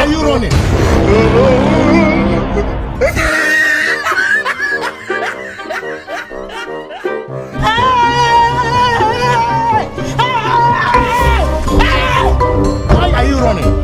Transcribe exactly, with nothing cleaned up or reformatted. Where you running? Why are you running?